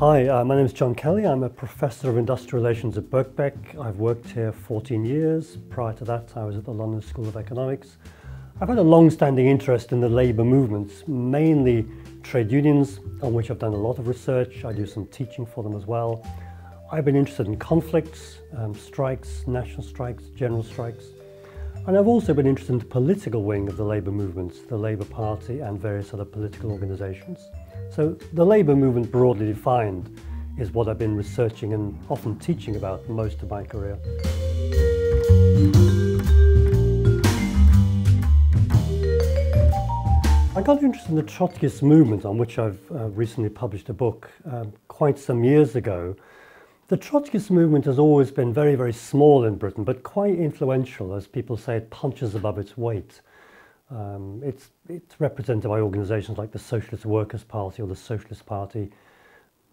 Hi, my name is John Kelly. I'm a Professor of Industrial Relations at Birkbeck. I've worked here 14 years. Prior to that, I was at the London School of Economics. I've had a long-standing interest in the labour movements, mainly trade unions, on which I've done a lot of research. I do some teaching for them as well. I've been interested in conflicts, strikes, national strikes, general strikes. And I've also been interested in the political wing of the labour movements, the Labour Party and various other political organisations. So the labour movement, broadly defined, is what I've been researching and often teaching about most of my career. I got interested in the Trotskyist movement, on which I've recently published a book quite some years ago. The Trotskyist movement has always been very, very small in Britain, but quite influential. As people say, it punches above its weight. It's represented by organisations like the Socialist Workers' Party or the Socialist Party.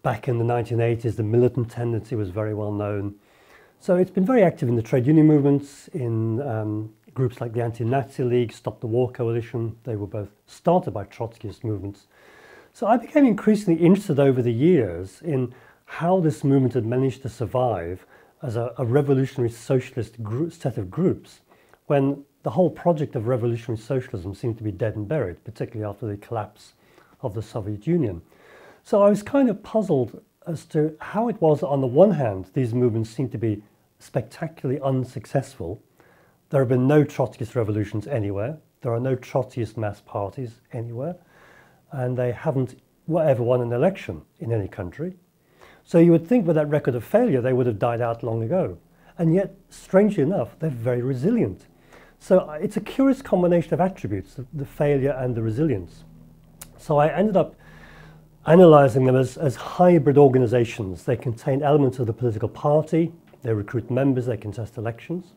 Back in the 1980s, the militant tendency was very well known. So it's been very active in the trade union movements, in groups like the Anti-Nazi League, Stop the War Coalition. They were both started by Trotskyist movements. So I became increasingly interested over the years in how this movement had managed to survive as a revolutionary socialist set of groups, when the whole project of revolutionary socialism seemed to be dead and buried, particularly after the collapse of the Soviet Union. So I was kind of puzzled as to how it was that on the one hand, these movements seemed to be spectacularly unsuccessful. There have been no Trotskyist revolutions anywhere. There are no Trotskyist mass parties anywhere. And they haven't ever won an election in any country. So you would think with that record of failure, they would have died out long ago. And yet, strangely enough, they're very resilient. So it's a curious combination of attributes, the failure and the resilience. So I ended up analysing them as hybrid organisations. They contain elements of the political party, they recruit members, they contest elections.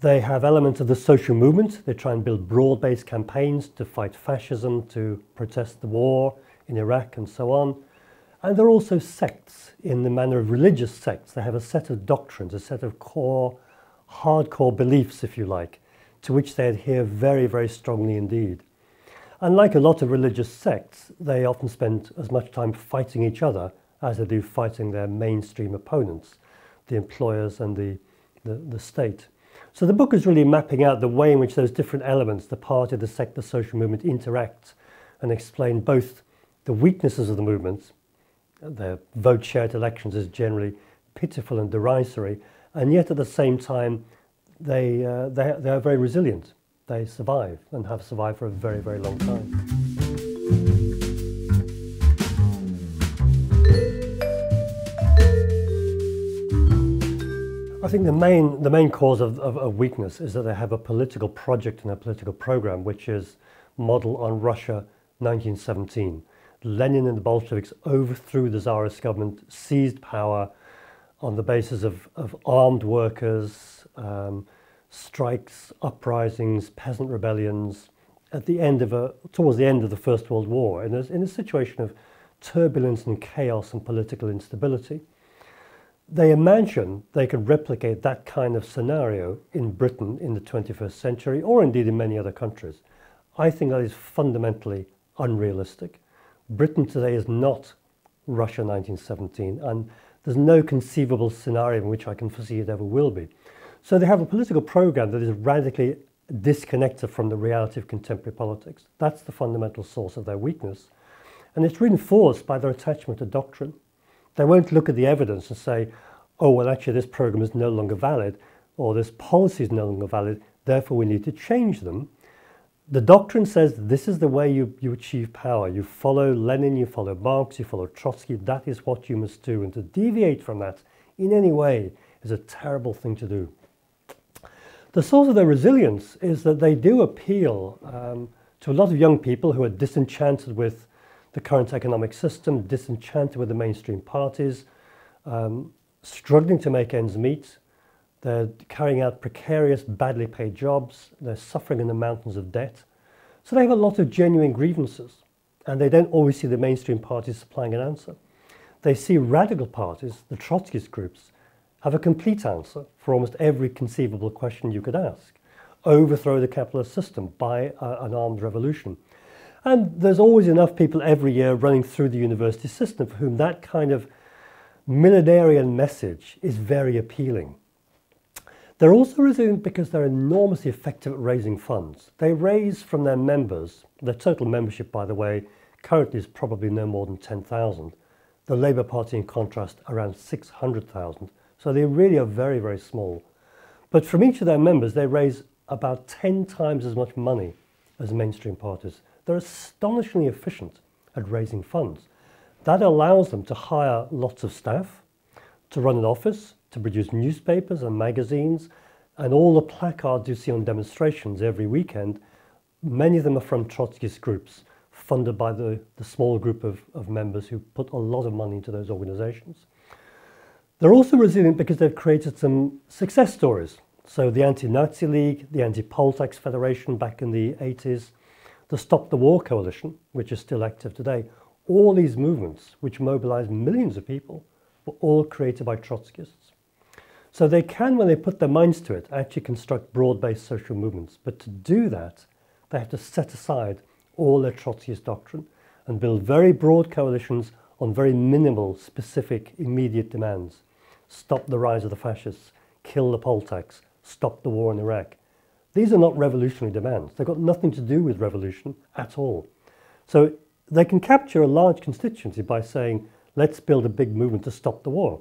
They have elements of the social movement. They try and build broad-based campaigns to fight fascism, to protest the war in Iraq and so on. And they're also sects in the manner of religious sects. They have a set of doctrines, a set of core hardcore beliefs, if you like, to which they adhere very, very strongly indeed. And like a lot of religious sects, they often spend as much time fighting each other as they do fighting their mainstream opponents, the employers and the state. So the book is really mapping out the way in which those different elements, the party, the sect, the social movement, interact and explain both the weaknesses of the movement, their vote share at elections is generally pitiful and derisory, and yet at the same time, they are very resilient. They survive and have survived for a very, very long time. I think the main cause of weakness is that they have a political project and a political program, which is modeled on Russia 1917. Lenin and the Bolsheviks overthrew the Tsarist government, seized power, on the basis of armed workers, strikes, uprisings, peasant rebellions, at the end of towards the end of the First World War, in a situation of turbulence and chaos and political instability. They imagine they could replicate that kind of scenario in Britain in the 21st century, or indeed in many other countries. I think that is fundamentally unrealistic. Britain today is not Russia 1917, and there's no conceivable scenario in which I can foresee it ever will be. So they have a political program that is radically disconnected from the reality of contemporary politics. That's the fundamental source of their weakness. And it's reinforced by their attachment to doctrine. They won't look at the evidence and say, oh, well, actually, this program is no longer valid, or this policy is no longer valid, therefore we need to change them. The doctrine says this is the way you achieve power. You follow Lenin, you follow Marx, you follow Trotsky. That is what you must do. And to deviate from that in any way is a terrible thing to do. The source of their resilience is that they do appeal to a lot of young people who are disenchanted with the current economic system, disenchanted with the mainstream parties, struggling to make ends meet. They're carrying out precarious, badly paid jobs. They're suffering in the mountains of debt. So they have a lot of genuine grievances, and they don't always see the mainstream parties supplying an answer. They see radical parties, the Trotskyist groups, have a complete answer for almost every conceivable question you could ask. Overthrow the capitalist system by an armed revolution. And there's always enough people every year running through the university system for whom that kind of millenarian message is very appealing. They're also resilient because they're enormously effective at raising funds. They raise from their members, their total membership, by the way, currently is probably no more than 10,000. The Labour Party, in contrast, around 600,000. So they really are very, very small. But from each of their members, they raise about 10 times as much money as mainstream parties. They're astonishingly efficient at raising funds. That allows them to hire lots of staff, to run an office, to produce newspapers and magazines, and all the placards you see on demonstrations every weekend. Many of them are from Trotskyist groups, funded by the small group of members who put a lot of money into those organizations. They're also resilient because they've created some success stories. So the Anti-Nazi League, the Anti-Poll Tax Federation back in the 80s, the Stop the War Coalition, which is still active today. All these movements, which mobilized millions of people, were all created by Trotskyists. So they can, when they put their minds to it, actually construct broad-based social movements. But to do that, they have to set aside all their Trotskyist doctrine and build very broad coalitions on very minimal, specific, immediate demands. Stop the rise of the fascists, kill the poll tax, stop the war in Iraq. These are not revolutionary demands. They've got nothing to do with revolution at all. So they can capture a large constituency by saying, let's build a big movement to stop the war.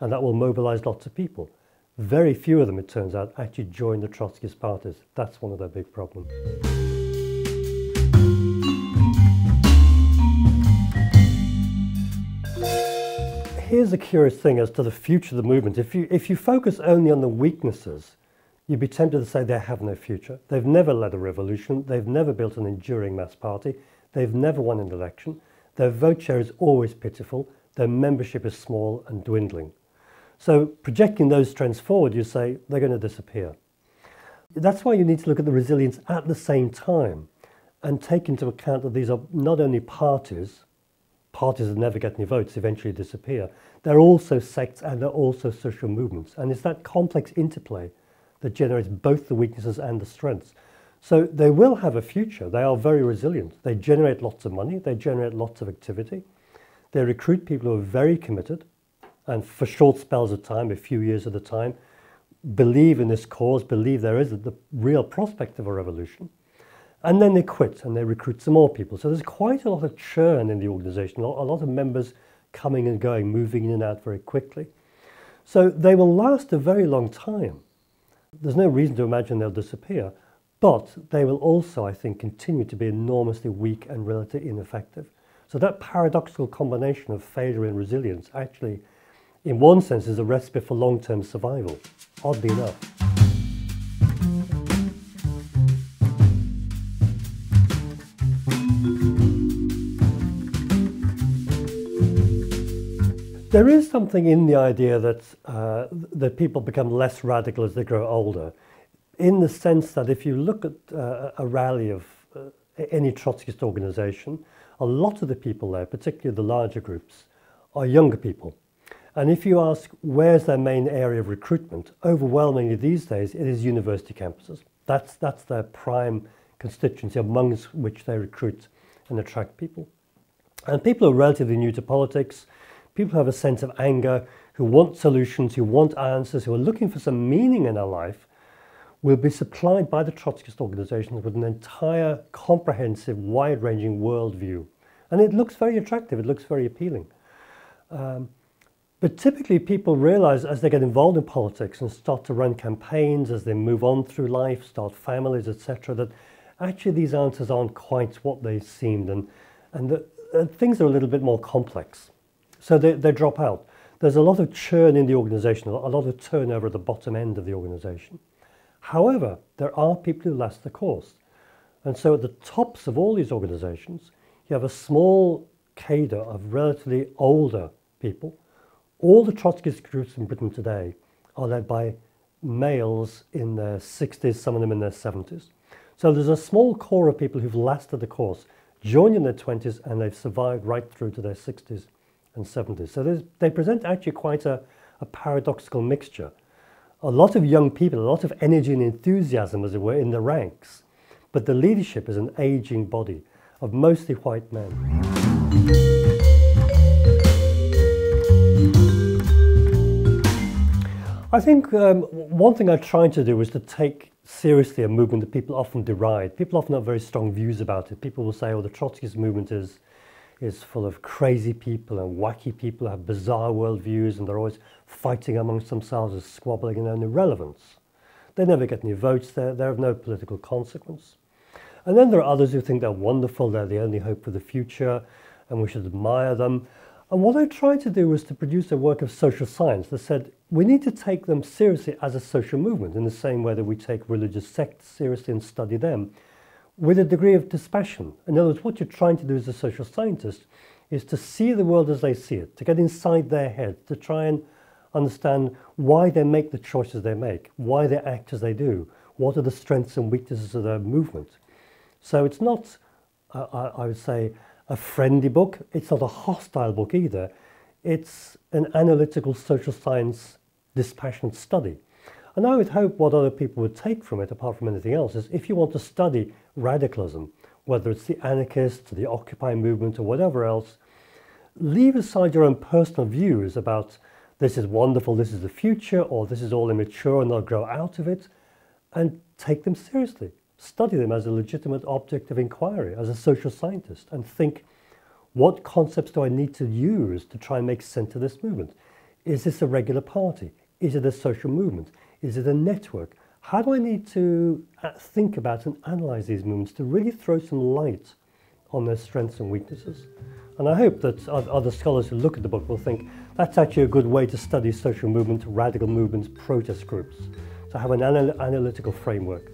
And that will mobilize lots of people. Very few of them, it turns out, actually join the Trotskyist parties. That's one of their big problems. Here's a curious thing as to the future of the movement. If you focus only on the weaknesses, you'd be tempted to say they have no future. They've never led a revolution. They've never built an enduring mass party. They've never won an election. Their vote share is always pitiful. Their membership is small and dwindling. So projecting those trends forward, you say they're going to disappear. That's why you need to look at the resilience at the same time and take into account that these are not only parties that never get any votes eventually disappear. They're also sects and they're also social movements. And it's that complex interplay that generates both the weaknesses and the strengths. So they will have a future. They are very resilient. They generate lots of money. They generate lots of activity. They recruit people who are very committed and for short spells of time, a few years at a time, believe in this cause, believe there is the real prospect of a revolution. And then they quit and they recruit some more people. So there's quite a lot of churn in the organization, a lot of members coming and going, moving in and out very quickly. So they will last a very long time. There's no reason to imagine they'll disappear. But they will also, I think, continue to be enormously weak and relatively ineffective. So that paradoxical combination of failure and resilience actually, in one sense, is a recipe for long-term survival, oddly enough. There is something in the idea that, that people become less radical as they grow older. In the sense that if you look at a rally of any Trotskyist organization, a lot of the people there, particularly the larger groups, are younger people. And if you ask where's their main area of recruitment, overwhelmingly these days it is university campuses. That's their prime constituency amongst which they recruit and attract people. And people who are relatively new to politics, people who have a sense of anger, who want solutions, who want answers, who are looking for some meaning in their life, will be supplied by the Trotskyist organizations with an entire comprehensive, wide-ranging worldview. And it looks very attractive, it looks very appealing. But typically people realize as they get involved in politics and start to run campaigns, as they move on through life, start families, etc., that actually these answers aren't quite what they seemed, and things are a little bit more complex. So they drop out. There's a lot of churn in the organization, a lot of turnover at the bottom end of the organization. However, there are people who last the course. And so at the tops of all these organizations, you have a small cadre of relatively older people. All the Trotskyist groups in Britain today are led by males in their 60s, some of them in their 70s. So there's a small core of people who've lasted the course, joined in their 20s, and they've survived right through to their 60s and 70s. So they present actually quite a paradoxical mixture. A lot of young people, a lot of energy and enthusiasm, as it were, in the ranks. But the leadership is an aging body. of mostly white men. I think one thing I tried to do was to take seriously a movement that people often deride. People often have very strong views about it. People will say, oh, the Trotskyist movement is full of crazy people and wacky people who have bizarre worldviews and they're always fighting amongst themselves and squabbling and irrelevance. They never get any votes, they're of no political consequence. And then there are others who think they're wonderful, they're the only hope for the future and we should admire them. And what I tried to do was to produce a work of social science that said we need to take them seriously as a social movement in the same way that we take religious sects seriously and study them with a degree of dispassion. In other words, what you're trying to do as a social scientist is to see the world as they see it, to get inside their head, to try and understand why they make the choices they make, why they act as they do, what are the strengths and weaknesses of their movement. So it's not, I would say, a friendly book, it's not a hostile book either, it's an analytical social science dispassionate study. And I would hope what other people would take from it, apart from anything else, is if you want to study radicalism, whether it's the anarchists, the Occupy movement or whatever else, leave aside your own personal views about this is wonderful, this is the future, or this is all immature and they'll grow out of it, and take them seriously. Study them as a legitimate object of inquiry, as a social scientist, and think, what concepts do I need to use to try and make sense of this movement? Is this a regular party? Is it a social movement? Is it a network? How do I need to think about and analyze these movements to really throw some light on their strengths and weaknesses? And I hope that other scholars who look at the book will think that's actually a good way to study social movements, radical movements, protest groups, to have an analytical framework.